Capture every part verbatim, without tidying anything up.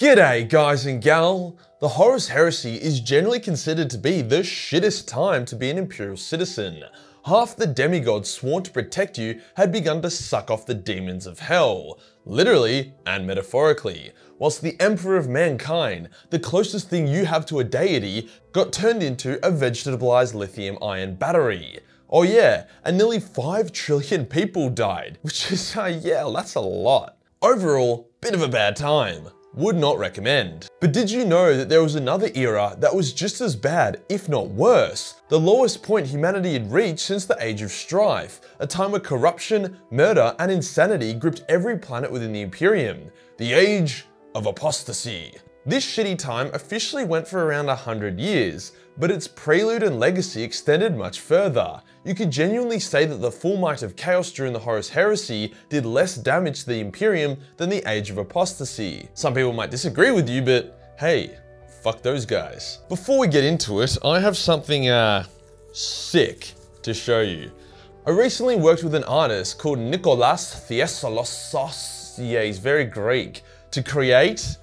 G'day guys and gal! The Horus Heresy is generally considered to be the shittest time to be an Imperial citizen. Half the demigods sworn to protect you had begun to suck off the demons of hell, literally and metaphorically, whilst the Emperor of Mankind, the closest thing you have to a deity, got turned into a vegetabilised lithium-ion battery. Oh yeah, and nearly five trillion people died, which is, uh, yeah, that's a lot. Overall, bit of a bad time. Would not recommend. But did you know that there was another era that was just as bad, if not worse? The lowest point humanity had reached since the Age of Strife, a time where corruption, murder, and insanity gripped every planet within the Imperium. The Age of Apostasy. This shitty time officially went for around one hundred years, but its prelude and legacy extended much further. You could genuinely say that the full might of chaos during the Horus Heresy did less damage to the Imperium than the Age of Apostasy. Some people might disagree with you, but hey, fuck those guys. Before we get into it, I have something, uh, sick to show you. I recently worked with an artist called Nicolas Thiesolosos, yeah, he's very Greek, to create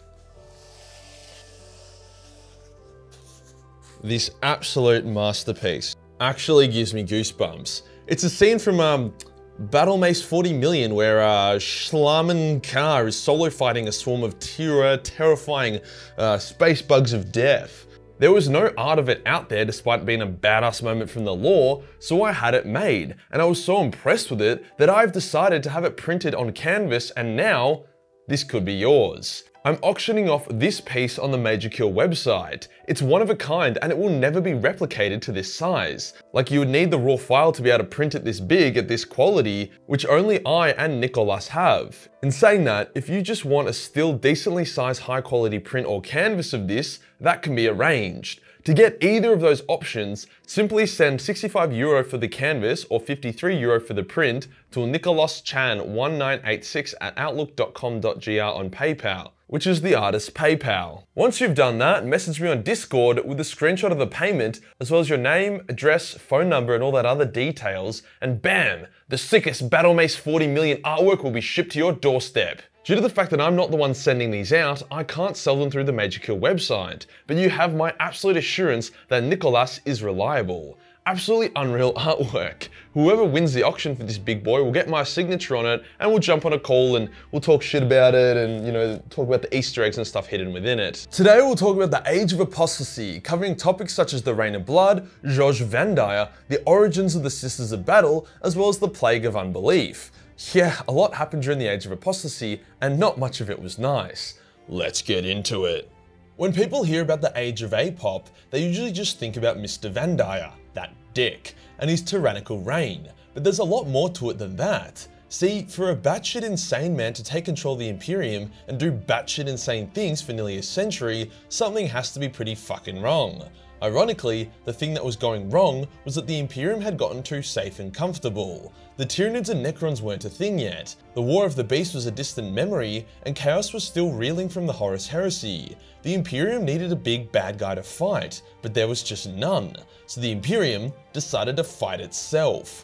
this absolute masterpiece. Actually gives me goosebumps. It's a scene from um, Battle Mace forty million where uh, Shmalan Kar is solo fighting a swarm of Tira, terrifying uh, space bugs of death. There was no art of it out there despite being a badass moment from the lore, so I had it made, and I was so impressed with it that I've decided to have it printed on canvas, and now this could be yours. I'm auctioning off this piece on the MajorKill website. It's one of a kind and it will never be replicated to this size. Like, you would need the raw file to be able to print it this big at this quality, which only I and Nicolas have. In saying that, if you just want a still decently sized high quality print or canvas of this, that can be arranged. To get either of those options, simply send sixty-five euro for the canvas or fifty-three euro for the print to nicolas chan one nine eight six at outlook dot com dot g r on PayPal, which is the artist's PayPal. Once you've done that, message me on Discord with a screenshot of the payment, as well as your name, address, phone number, and all that other details, and bam, the sickest Battle Mace forty million artwork will be shipped to your doorstep. Due to the fact that I'm not the one sending these out, I can't sell them through the MajorKill website, but you have my absolute assurance that Nicolas is reliable. Absolutely unreal artwork. Whoever wins the auction for this big boy will get my signature on it, and we'll jump on a call and we'll talk shit about it and, you know, talk about the Easter eggs and stuff hidden within it. Today we'll talk about the Age of Apostasy, covering topics such as the Reign of Blood, Goge Vandire, the origins of the Sisters of Battle, as well as the Plague of Unbelief. Yeah, a lot happened during the Age of Apostasy, and not much of it was nice. Let's get into it. When people hear about the Age of Apop, they usually just think about Mister Vandire, that dick, and his tyrannical reign. But there's a lot more to it than that. See, for a batshit insane man to take control of the Imperium and do batshit insane things for nearly a century, something has to be pretty fucking wrong. Ironically, the thing that was going wrong was that the Imperium had gotten too safe and comfortable. The Tyranids and Necrons weren't a thing yet, the War of the Beast was a distant memory, and chaos was still reeling from the Horus Heresy. The Imperium needed a big bad guy to fight, but there was just none, so the Imperium decided to fight itself.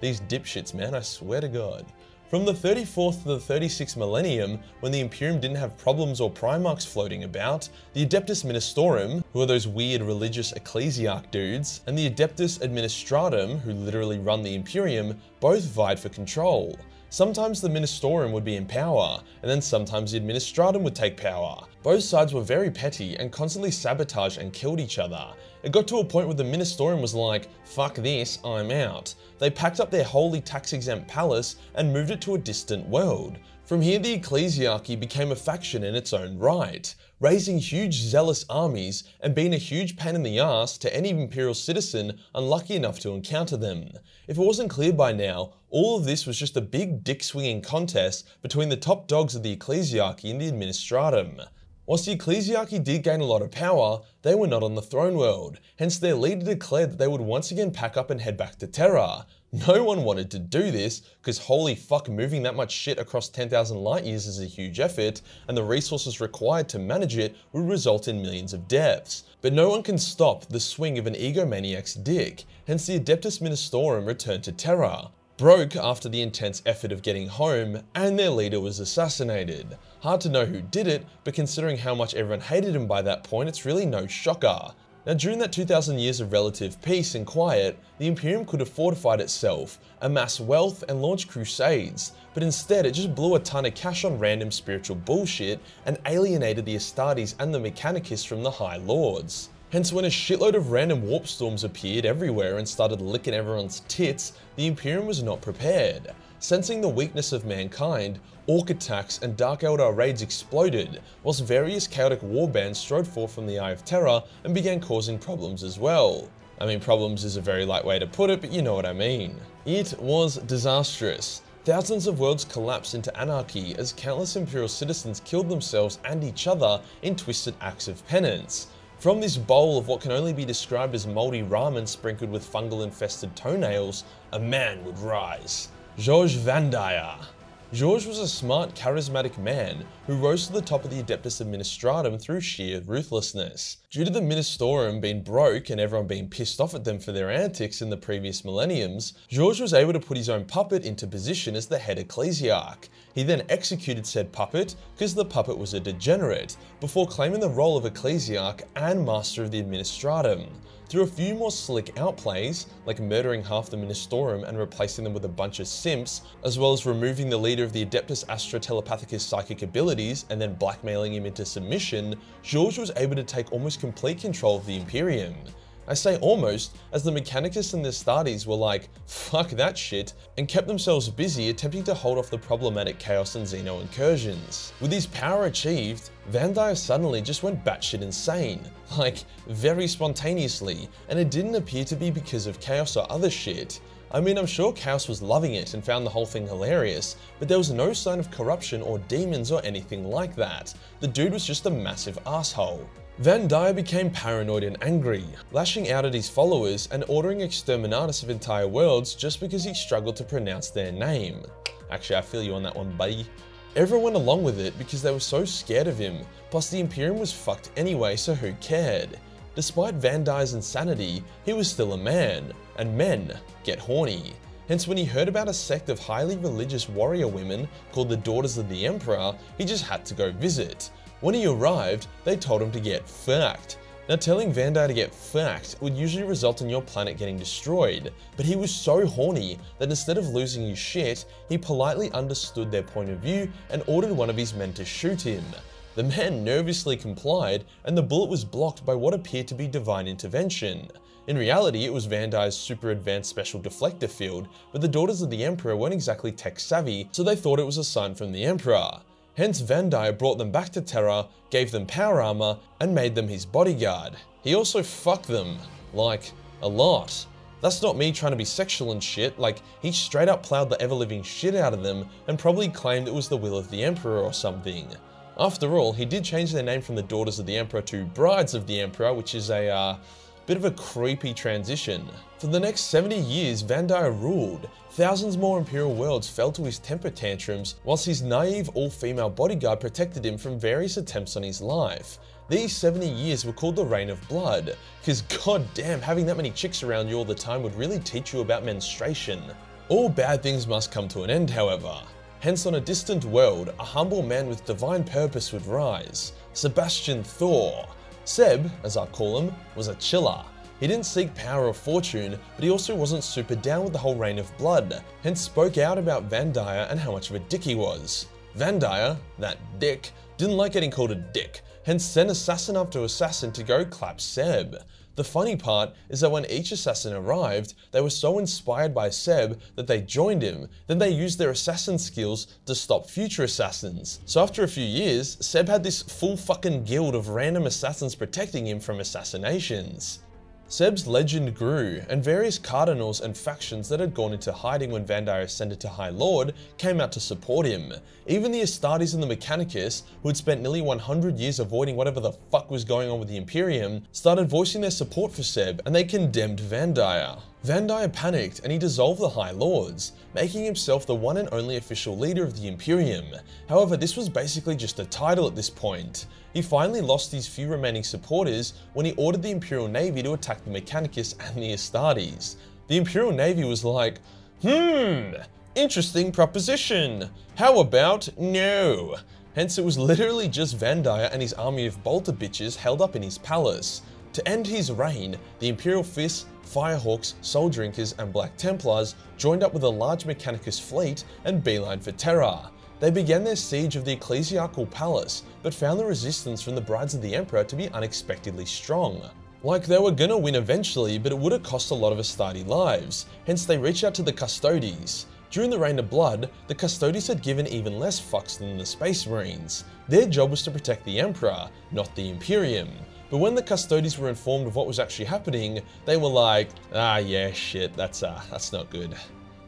These dipshits, man, I swear to God. From the thirty-fourth to the thirty-sixth millennium, when the Imperium didn't have problems or Primarchs floating about, the Adeptus Ministorum, who are those weird religious Ecclesiarch dudes, and the Adeptus Administratum, who literally run the Imperium, both vied for control. Sometimes the Ministorum would be in power, and then sometimes the Administratum would take power. Both sides were very petty and constantly sabotaged and killed each other. It got to a point where the Ministorum was like, fuck this, I'm out. They packed up their holy tax-exempt palace and moved it to a distant world. From here, the Ecclesiarchy became a faction in its own right, raising huge zealous armies and being a huge pain in the ass to any Imperial citizen unlucky enough to encounter them. If it wasn't clear by now, all of this was just a big dick-swinging contest between the top dogs of the Ecclesiarchy and the Administratum. Whilst the Ecclesiarchy did gain a lot of power, they were not on the throne world, hence their leader declared that they would once again pack up and head back to Terra. No one wanted to do this, because holy fuck, moving that much shit across ten thousand light years is a huge effort, and the resources required to manage it would result in millions of deaths. But no one can stop the swing of an egomaniac's dick, hence the Adeptus Ministorum returned to Terra. broke after the intense effort of getting home, and their leader was assassinated. Hard to know who did it, but considering how much everyone hated him by that point, it's really no shocker. Now, during that two thousand years of relative peace and quiet, the Imperium could have fortified itself, amassed wealth, and launched crusades, but instead it just blew a ton of cash on random spiritual bullshit and alienated the Astartes and the Mechanicus from the High Lords. Hence, when a shitload of random warp storms appeared everywhere and started licking everyone's tits, the Imperium was not prepared. Sensing the weakness of mankind, orc attacks and Dark Eldar raids exploded, whilst various chaotic warbands strode forth from the Eye of Terror and began causing problems as well. I mean, problems is a very light way to put it, but you know what I mean. It was disastrous. Thousands of worlds collapsed into anarchy as countless Imperial citizens killed themselves and each other in twisted acts of penance. From this bowl of what can only be described as mouldy ramen sprinkled with fungal-infested toenails, a man would rise. Goge Vandire. Goge was a smart, charismatic man who rose to the top of the Adeptus Administratum through sheer ruthlessness. Due to the Ministorum being broke and everyone being pissed off at them for their antics in the previous millenniums, Goge was able to put his own puppet into position as the head Ecclesiarch. He then executed said puppet, because the puppet was a degenerate, before claiming the role of Ecclesiarch and Master of the Administratum. Through a few more slick outplays, like murdering half the Ministorum and replacing them with a bunch of simps, as well as removing the leader of the Adeptus Astra Telepathicus' psychic abilities and then blackmailing him into submission, George was able to take almost complete control of the Imperium. I say almost, as the Mechanicus and the Astartes were like, fuck that shit, and kept themselves busy attempting to hold off the problematic Chaos and Xeno incursions. With his power achieved, Vandire suddenly just went batshit insane, like very spontaneously, and it didn't appear to be because of Chaos or other shit. I mean, I'm sure Chaos was loving it and found the whole thing hilarious, but there was no sign of corruption or demons or anything like that. The dude was just a massive asshole. Vandire became paranoid and angry, lashing out at his followers and ordering exterminatus of entire worlds just because he struggled to pronounce their name. Actually, I feel you on that one, buddy. Everyone went along with it because they were so scared of him, plus the Imperium was fucked anyway, so who cared? Despite Vandire's insanity, he was still a man, and men get horny. Hence, when he heard about a sect of highly religious warrior women called the Daughters of the Emperor, he just had to go visit. When he arrived, they told him to get fucked. Now, telling Vandire to get fucked would usually result in your planet getting destroyed, but he was so horny that instead of losing his shit, he politely understood their point of view and ordered one of his men to shoot him. The man nervously complied, and the bullet was blocked by what appeared to be divine intervention. In reality, it was Vandire's super advanced special deflector field, but the Daughters of the Emperor weren't exactly tech-savvy, so they thought it was a sign from the Emperor. Hence, Vandire brought them back to Terra, gave them power armor, and made them his bodyguard. He also fucked them. Like, a lot. That's not me trying to be sexual and shit, like, he straight up plowed the ever-living shit out of them and probably claimed it was the will of the Emperor or something. After all, he did change their name from the Daughters of the Emperor to Brides of the Emperor, which is a, uh, bit of a creepy transition. For the next seventy years, Vandire ruled. Thousands more Imperial worlds fell to his temper tantrums, whilst his naive all-female bodyguard protected him from various attempts on his life. These seventy years were called the Reign of Blood, because goddamn, having that many chicks around you all the time would really teach you about menstruation. All bad things must come to an end, however. Hence, on a distant world, a humble man with divine purpose would rise, Sebastian Thor. Seb, as I call him, was a chiller. He didn't seek power or fortune, but he also wasn't super down with the whole Reign of Blood, hence spoke out about Vandire and how much of a dick he was. Vandire, that dick, didn't like getting called a dick, hence sent assassin after assassin to go clap Seb. The funny part is that when each assassin arrived, they were so inspired by Seb that they joined him, then they used their assassin skills to stop future assassins. So after a few years, Seb had this full fucking guild of random assassins protecting him from assassinations. Seb's legend grew, and various cardinals and factions that had gone into hiding when Vandire ascended to High Lord came out to support him. Even the Astartes and the Mechanicus, who had spent nearly one hundred years avoiding whatever the fuck was going on with the Imperium, started voicing their support for Seb, and they condemned Vandire. Vandire panicked, and he dissolved the High Lords, making himself the one and only official leader of the Imperium. However, this was basically just a title at this point. He finally lost his few remaining supporters when he ordered the Imperial Navy to attack the Mechanicus and the Astartes. The Imperial Navy was like, Hmm, interesting proposition. How about no? Hence it was literally just Vandire and his army of bolter bitches held up in his palace. To end his reign, the Imperial Fists, Firehawks, Soul Drinkers and Black Templars joined up with a large Mechanicus fleet and beeline for Terra. They began their siege of the Ecclesiastical Palace, but found the resistance from the Brides of the Emperor to be unexpectedly strong. Like, they were gonna win eventually, but it would have cost a lot of Astarte lives, hence they reached out to the Custodes. During the Reign of Blood, the Custodes had given even less fucks than the Space Marines. Their job was to protect the Emperor, not the Imperium. But when the Custodes were informed of what was actually happening, they were like, ah yeah, shit, that's uh, that's not good.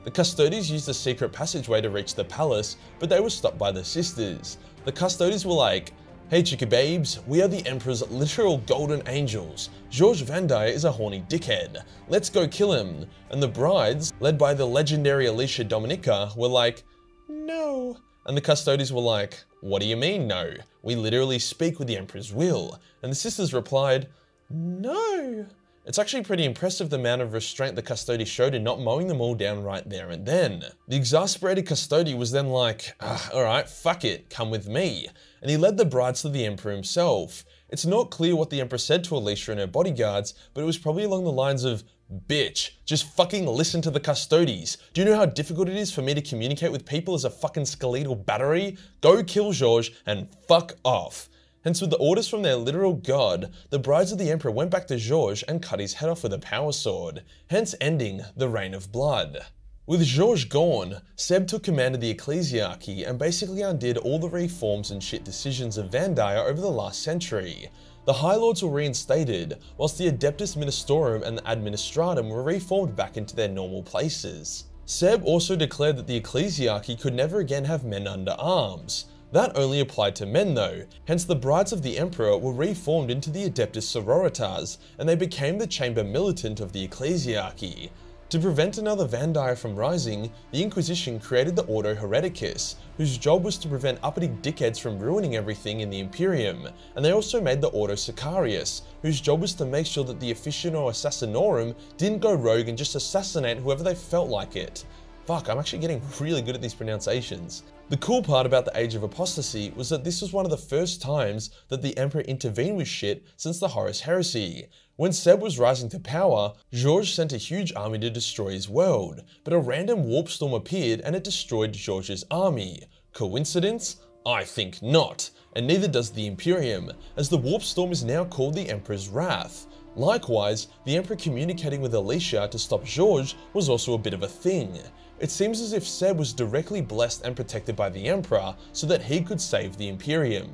The Custodes used a secret passageway to reach the palace, but they were stopped by the Sisters. The Custodes were like, hey chicka babes, we are the Emperor's literal golden angels. George Vandire is a horny dickhead. Let's go kill him. And the Brides, led by the legendary Alicia Dominica, were like, no. And the Custodes were like, what do you mean no? We literally speak with the Emperor's will. And the Sisters replied, no. It's actually pretty impressive the amount of restraint the Custody showed in not mowing them all down right there and then. The exasperated Custody was then like, alright, fuck it, come with me. And he led the Brides to the Emperor himself. It's not clear what the Emperor said to Alicia and her bodyguards, but it was probably along the lines of, bitch, just fucking listen to the Custodes. Do you know how difficult it is for me to communicate with people as a fucking skeletal battery? Go kill George and fuck off. Hence, with the orders from their literal god, the Brides of the Emperor went back to Georges and cut his head off with a power sword, hence ending the Reign of Blood. With Georges gone, Seb took command of the Ecclesiarchy and basically undid all the reforms and shit decisions of Vandire over the last century. The High Lords were reinstated, whilst the Adeptus Ministorum and the Administratum were reformed back into their normal places. Seb also declared that the Ecclesiarchy could never again have men under arms. That only applied to men though, hence the Brides of the Emperor were reformed into the Adeptus Sororitas, and they became the Chamber Militant of the Ecclesiarchy. To prevent another Vandire from rising, the Inquisition created the Ordo Hereticus, whose job was to prevent uppity dickheads from ruining everything in the Imperium, and they also made the Ordo Sicarius, whose job was to make sure that the Officio Assassinorum didn't go rogue and just assassinate whoever they felt like it. Fuck, I'm actually getting really good at these pronunciations. The cool part about the Age of Apostasy was that this was one of the first times that the Emperor intervened with shit since the Horus Heresy. When Seb was rising to power, Georges sent a huge army to destroy his world, but a random warp storm appeared and it destroyed Georges' army. Coincidence? I think not, and neither does the Imperium, as the warp storm is now called the Emperor's Wrath. Likewise, the Emperor communicating with Alicia to stop Georges was also a bit of a thing. It seems as if Seb was directly blessed and protected by the Emperor so that he could save the Imperium.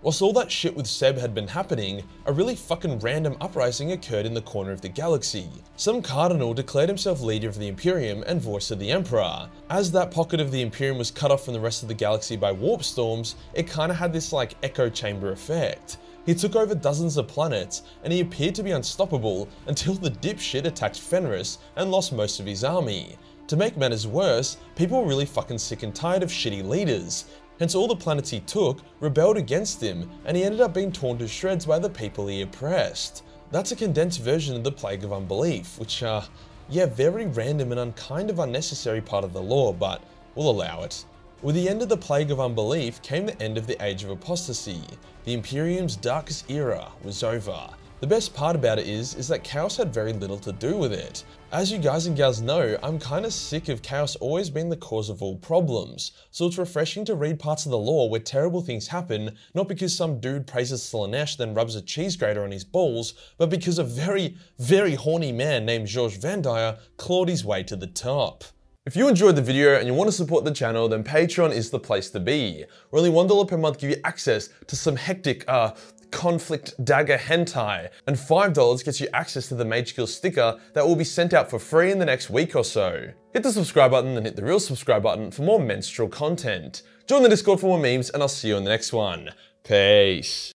Whilst all that shit with Seb had been happening, a really fucking random uprising occurred in the corner of the galaxy. Some cardinal declared himself leader of the Imperium and voice of the Emperor. As that pocket of the Imperium was cut off from the rest of the galaxy by warp storms, it kinda had this like echo chamber effect. He took over dozens of planets, and he appeared to be unstoppable until the dipshit attacked Fenris and lost most of his army. To make matters worse, people were really fucking sick and tired of shitty leaders, hence all the planets he took rebelled against him, and he ended up being torn to shreds by the people he oppressed. That's a condensed version of the Plague of Unbelief, which uh, yeah, very random and unkind of unnecessary part of the lore, but we'll allow it. With the end of the Plague of Unbelief came the end of the Age of Apostasy. The Imperium's darkest era was over. The best part about it is, is that Chaos had very little to do with it. As you guys and gals know, I'm kinda sick of Chaos always being the cause of all problems, so it's refreshing to read parts of the lore where terrible things happen, not because some dude praises Slaanesh then rubs a cheese grater on his balls, but because a very, very horny man named Georges Vandire clawed his way to the top. If you enjoyed the video and you want to support the channel, then Patreon is the place to be. Where only one dollar per month gives you access to some hectic, uh, conflict dagger hentai, and five dollars gets you access to the MajorKill sticker that will be sent out for free in the next week or so. Hit the subscribe button, then hit the real subscribe button for more menstrual content. Join the Discord for more memes, and I'll see you in the next one. Peace.